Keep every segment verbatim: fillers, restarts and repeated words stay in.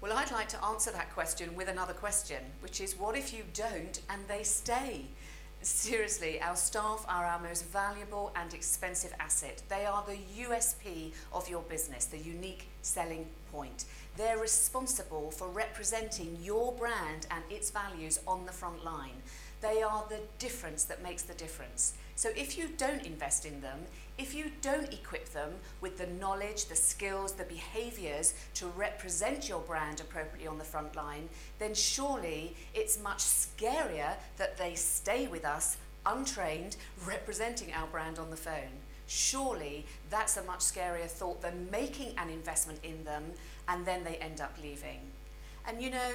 Well, I'd like to answer that question with another question, which is, what if you don't and they stay? Seriously, our staff are our most valuable and expensive asset. They are the U S P of your business, the unique selling point. They're responsible for representing your brand and its values on the front line. They are the difference that makes the difference. So if you don't invest in them, if you don't equip them with the knowledge, the skills, the behaviours to represent your brand appropriately on the front line, then surely it's much scarier that they stay with us, untrained, representing our brand on the phone. Surely that's a much scarier thought than making an investment in them and then they end up leaving. And you know,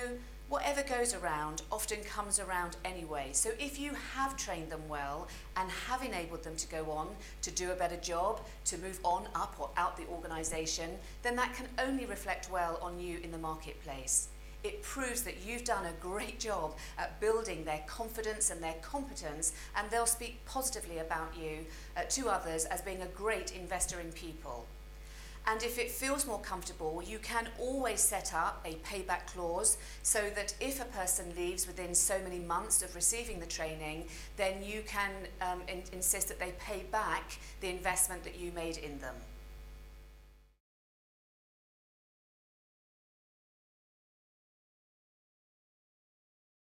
whatever goes around often comes around anyway. So if you have trained them well and have enabled them to go on, to do a better job, to move on up or out the organisation, then that can only reflect well on you in the marketplace. It proves that you've done a great job at building their confidence and their competence, and they'll speak positively about you uh, to others as being a great investor in people. And if it feels more comfortable, you can always set up a payback clause so that if a person leaves within so many months of receiving the training, then you can um, in- insist that they pay back the investment that you made in them.